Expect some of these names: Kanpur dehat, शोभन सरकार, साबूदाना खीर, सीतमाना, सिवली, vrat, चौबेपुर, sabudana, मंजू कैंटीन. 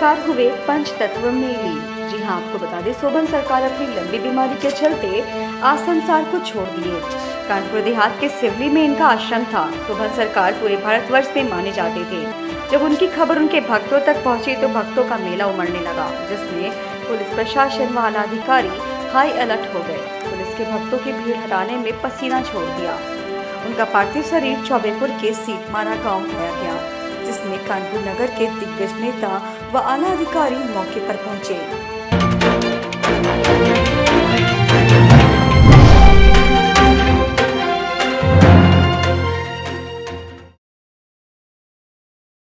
सरकार हुए पंच तत्व में ली। जी हाँ, आपको बता दें, शोभन सरकार अपनी लंबी बीमारी के चलते आज संसार को छोड़ दिए। कानपुर देहात के सिवली में इनका आश्रम था। शोभन सरकार पूरे भारतवर्ष में माने जाते थे। जब उनकी खबर उनके भक्तों तक पहुंची तो भक्तों का मेला उमड़ने लगा, जिसमें पुलिस प्रशासन व आलाधिकारी हाई अलर्ट हो गए। पुलिस के भक्तों की भीड़ हटाने में पसीना छोड़ दिया। उनका पार्थिव शरीर चौबेपुर के सीतमाना गांव लाया गया, जिसमें कानपुर नगर के दिग्गज नेता व आला अधिकारी मौके पर पहुंचे।